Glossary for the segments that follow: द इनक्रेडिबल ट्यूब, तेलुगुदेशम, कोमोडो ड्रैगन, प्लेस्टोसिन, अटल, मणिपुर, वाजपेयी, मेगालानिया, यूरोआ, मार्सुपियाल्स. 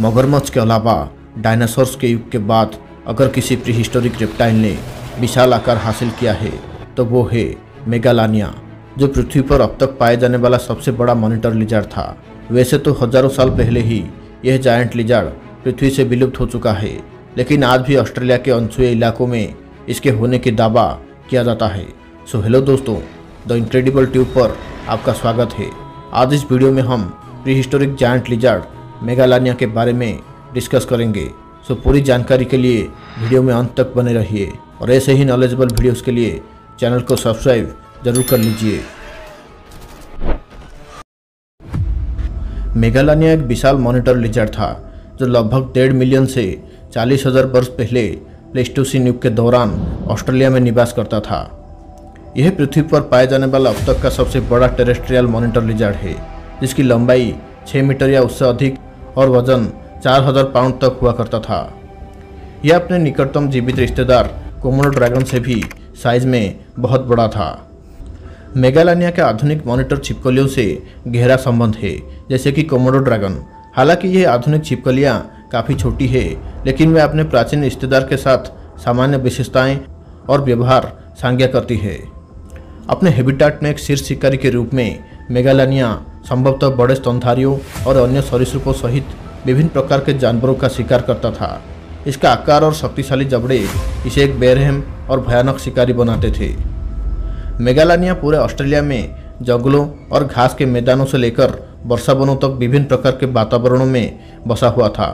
मगरमच्छ के अलावा डायनासोर्स के युग के बाद अगर किसी प्रीहिस्टोरिक रेप्टाइल ने विशाल आकार हासिल किया है तो वो है मेगालानिया, जो पृथ्वी पर अब तक पाया जाने वाला सबसे बड़ा मॉनिटर लिजार्ड था। वैसे तो हजारों साल पहले ही यह जायंट लिजार्ड पृथ्वी से विलुप्त हो चुका है, लेकिन आज भी ऑस्ट्रेलिया के अनसुए इलाकों में इसके होने के दावा किया जाता है। सो हेलो दोस्तों, द इनक्रेडिबल ट्यूब पर आपका स्वागत है। आज इस वीडियो में हम प्रीहिस्टोरिक जायंट लिजार्ड मेगालानिया के बारे में डिस्कस करेंगे। सो पूरी जानकारी के लिए वीडियो में अंत तक बने रहिए और ऐसे ही नॉलेजेबल वीडियोस के लिए चैनल को सब्सक्राइब जरूर कर लीजिए। मेगालानिया एक विशाल मॉनिटर लिजार्ड था जो लगभग 1.5 मिलियन से 40,000 वर्ष पहले प्लेस्टोसिन युग के दौरान ऑस्ट्रेलिया में निवास करता था। यह पृथ्वी पर पाया जाने वाला अब तक का सबसे बड़ा टेरेस्ट्रियल मॉनिटर लिजार्ड है, जिसकी लंबाई 6 मीटर या उससे अधिक और वजन 4,000 पाउंड तक हुआ करता था। यह अपने निकटतम जीवित रिश्तेदार कोमोडो ड्रैगन से भी साइज में बहुत बड़ा था। मेगालानिया के आधुनिक मॉनिटर छिपकलियों से गहरा संबंध है, जैसे कि कोमोडो ड्रैगन। हालांकि यह आधुनिक छिपकलियाँ काफ़ी छोटी है, लेकिन वह अपने प्राचीन रिश्तेदार के साथ सामान्य विशेषताएं और व्यवहार साझा करती है। अपने हैबिटेट में एक शीर्ष शिकारी के रूप में मेगालानिया संभवतः बड़े स्तनधारियों और अन्य सरीसृपों सहित विभिन्न प्रकार के जानवरों का शिकार करता था। इसका आकार और शक्तिशाली जबड़े इसे एक बेरहम और भयानक शिकारी बनाते थे। मेगालानिया पूरे ऑस्ट्रेलिया में जंगलों और घास के मैदानों से लेकर वर्षा वनों तक विभिन्न प्रकार के वातावरणों में बसा हुआ था।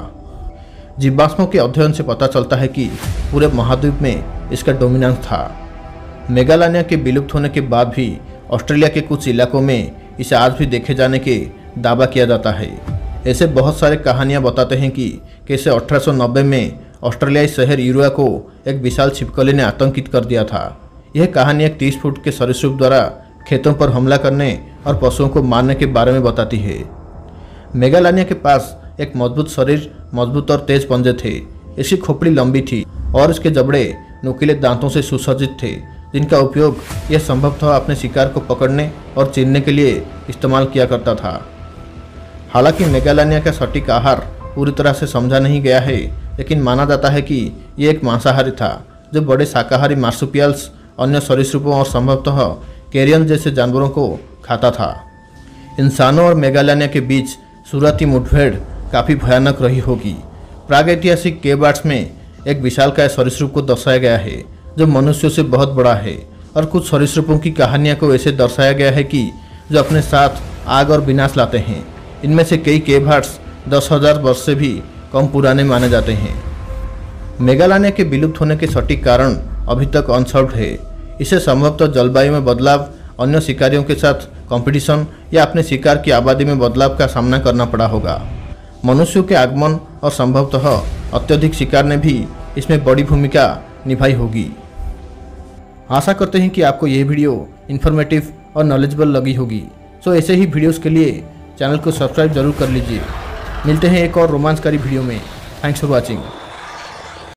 जीवाश्मों के अध्ययन से पता चलता है कि पूरे महाद्वीप में इसका डोमिनेंस था। मेगालानिया के विलुप्त होने के बाद भी ऑस्ट्रेलिया के कुछ इलाकों में इसे आज भी देखे जाने के दावा किया जाता है। ऐसे बहुत सारे कहानियाँ बताते हैं कि कैसे 1890 में ऑस्ट्रेलियाई शहर यूरोआ को एक विशाल छिपकली ने आतंकित कर दिया था। यह कहानी एक 30 फुट के सरीसृप द्वारा खेतों पर हमला करने और पशुओं को मारने के बारे में बताती है। मेगालानिया के पास एक मजबूत शरीर, मजबूत और तेज पंजे थे। इसकी खोपड़ी लंबी थी और इसके जबड़े नुकीले दांतों से सुसज्जित थे, जिनका उपयोग यह संभवतः अपने शिकार को पकड़ने और चीरने के लिए इस्तेमाल किया करता था। हालांकि मेगालानिया का सटीक आहार पूरी तरह से समझा नहीं गया है, लेकिन माना जाता है कि यह एक मांसाहारी था जो बड़े शाकाहारी मार्सुपियाल्स, अन्य सरीसृपों और संभवतः कैरियन जैसे जानवरों को खाता था। इंसानों और मेगालानिया के बीच शुरुआती मुठभेड़ काफ़ी भयानक रही होगी। प्रागैतिहासिक केव आर्ट्स में एक विशालकाय सरीसृप को दर्शाया गया है जो मनुष्यों से बहुत बड़ा है, और कुछ सरीसृपों की कहानियाँ को ऐसे दर्शाया गया है कि जो अपने साथ आग और विनाश लाते हैं। इनमें से कई केव आर्ट्स 10,000 वर्ष से भी कम पुराने माने जाते हैं। मेगालानिया के विलुप्त होने के सटीक कारण अभी तक अनसॉल्व्ड है। इसे संभवतः जलवायु में बदलाव, अन्य शिकारियों के साथ कंपटीशन या अपने शिकार की आबादी में बदलाव का सामना करना पड़ा होगा। मनुष्यों के आगमन और संभवतः अत्यधिक शिकार ने भी इसमें बड़ी भूमिका निभाई होगी। आशा करते हैं कि आपको यह वीडियो इन्फॉर्मेटिव और नॉलेजेबल लगी होगी। सो ऐसे ही वीडियोज़ के लिए चैनल को सब्सक्राइब जरूर कर लीजिए। मिलते हैं एक और रोमांचकारी वीडियो में। Thanks for watching.